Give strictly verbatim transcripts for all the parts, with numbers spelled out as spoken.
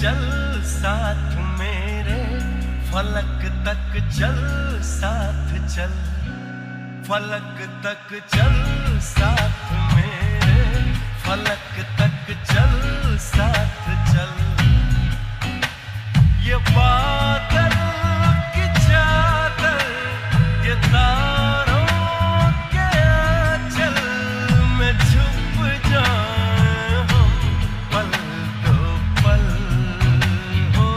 चल साथ मेरे, फलक तक चल साथ चल, फलक तक चल साथ मेरे, फलक तक चल साथ चल। ये बादल की चादर, ये तारों के आंचल में छुप जाएं हम पल दो पल हो।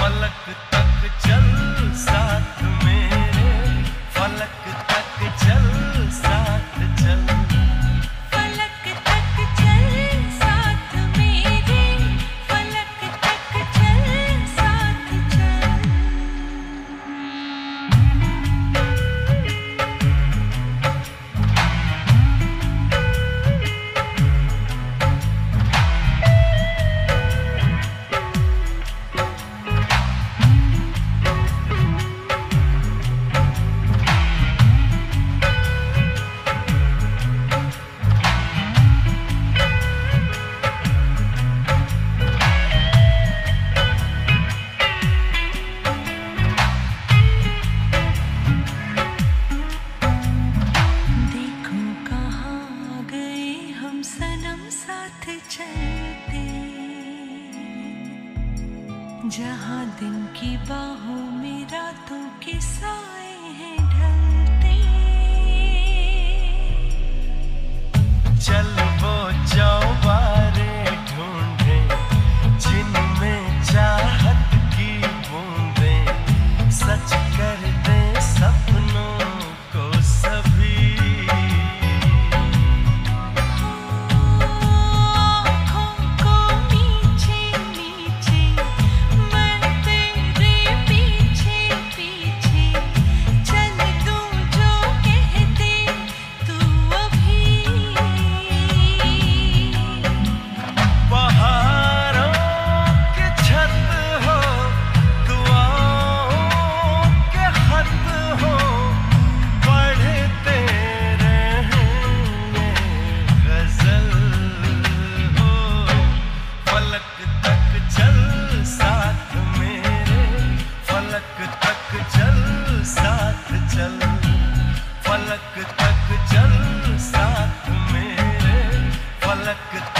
फलक तक चल साथ मेरे, फलक तक चल साथ चल। जहाँ दिन की बाहों में रातों के साए हैं ढलते। चल वो चौबारे ढूंढे जिनमें चाहत की बूंदें सच कर दे सपनों को सभी। Falak tak chal sath mere, falak